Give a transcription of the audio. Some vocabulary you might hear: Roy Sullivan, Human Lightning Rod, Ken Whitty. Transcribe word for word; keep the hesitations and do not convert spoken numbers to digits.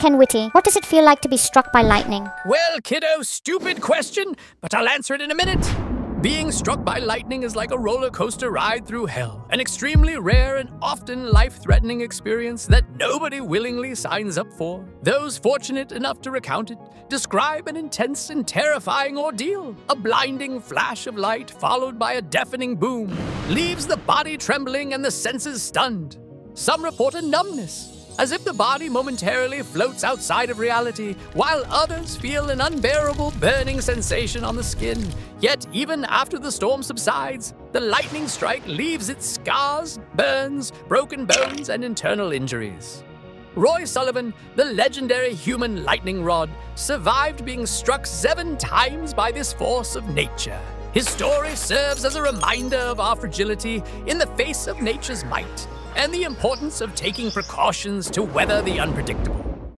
Ken Whitty, what does it feel like to be struck by lightning? Well, kiddo, stupid question, but I'll answer it in a minute. Being struck by lightning is like a roller coaster ride through hell, an extremely rare and often life-threatening experience that nobody willingly signs up for. Those fortunate enough to recount it describe an intense and terrifying ordeal. A blinding flash of light followed by a deafening boom leaves the body trembling and the senses stunned. Some report a numbness, as if the body momentarily floats outside of reality, while others feel an unbearable burning sensation on the skin. Yet, even after the storm subsides, the lightning strike leaves its scars, burns, broken bones, and internal injuries. Roy Sullivan, the legendary human lightning rod, survived being struck seven times by this force of nature. His story serves as a reminder of our fragility in the face of nature's might, and the importance of taking precautions to weather the unpredictable.